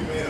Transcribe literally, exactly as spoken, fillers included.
You made a